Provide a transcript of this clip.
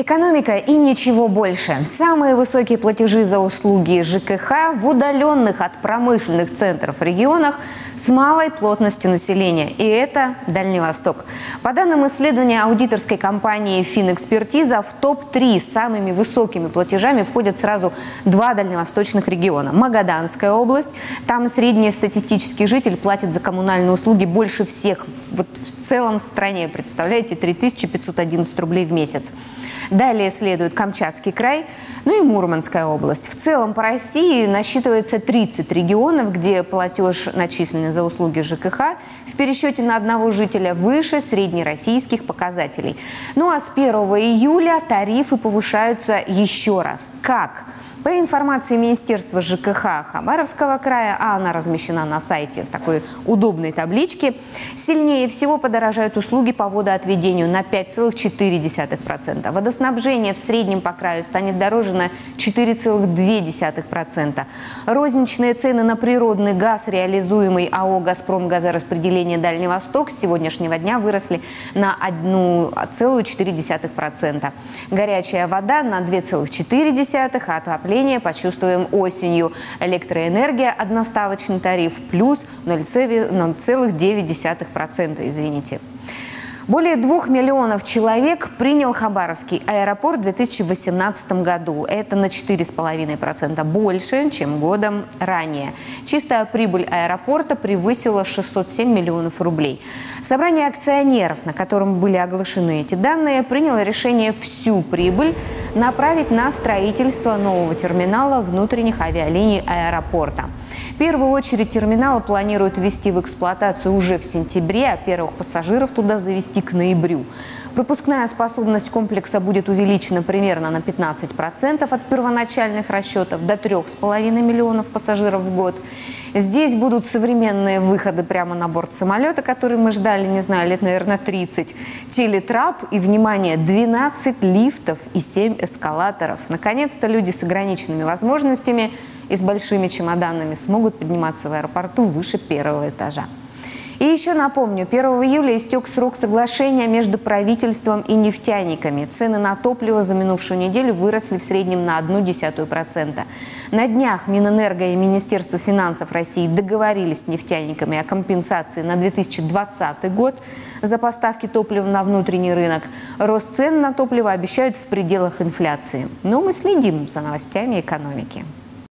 Экономика и ничего больше. Самые высокие платежи за услуги ЖКХ в удаленных от промышленных центров регионах с малой плотностью населения. И это Дальний Восток. По данным исследования аудиторской компании «Финэкспертиза», в топ-3 с самыми высокими платежами входят сразу два дальневосточных региона. Магаданская область. Там среднестатистический житель платит за коммунальные услуги больше всех в целом стране. Представляете, 3511 рублей в месяц. Далее следует Камчатский край, ну и Мурманская область. В целом по России насчитывается 30 регионов, где платеж, начисленный за услуги ЖКХ, в пересчете на одного жителя выше среднероссийских показателей. Ну а с 1 июля тарифы повышаются еще раз. Как? По информации Министерства ЖКХ Хабаровского края, а она размещена на сайте в такой удобной табличке, сильнее всего подорожают услуги по водоотведению на 5,4%. Водоснабжение в среднем по краю станет дороже на 4,2%. Розничные цены на природный газ, реализуемый АО «Газпромгазораспределение Дальний Восток», с сегодняшнего дня выросли на 1,4%. Горячая вода на 2,4%, а отопление почувствуем осенью. Электроэнергия, одноставочный тариф плюс 0,9%, извините. Более 2 миллионов человек принял Хабаровский аэропорт в 2018 году. Это на 4,5% больше, чем годом ранее. Чистая прибыль аэропорта превысила 607 миллионов рублей. Собрание акционеров, на котором были оглашены эти данные, приняло решение всю прибыль направить на строительство нового терминала внутренних авиалиний аэропорта. В первую очередь терминалы планируют ввести в эксплуатацию уже в сентябре, а первых пассажиров туда завести к ноябрю. Пропускная способность комплекса будет увеличена примерно на 15% от первоначальных расчетов до 3,5 миллионов пассажиров в год. Здесь будут современные выходы прямо на борт самолета, который мы ждали, не знаю, лет, наверное, 30. Телетрап и, внимание, 12 лифтов и 7 эскалаторов. Наконец-то люди с ограниченными возможностями и с большими чемоданами смогут подниматься в аэропорту выше 1-го этажа. И еще напомню, 1 июля истек срок соглашения между правительством и нефтяниками. Цены на топливо за минувшую неделю выросли в среднем на 0,1%. На днях Минэнерго и Министерство финансов России договорились с нефтяниками о компенсации на 2020 год за поставки топлива на внутренний рынок. Рост цен на топливо обещают в пределах инфляции. Но мы следим за новостями экономики.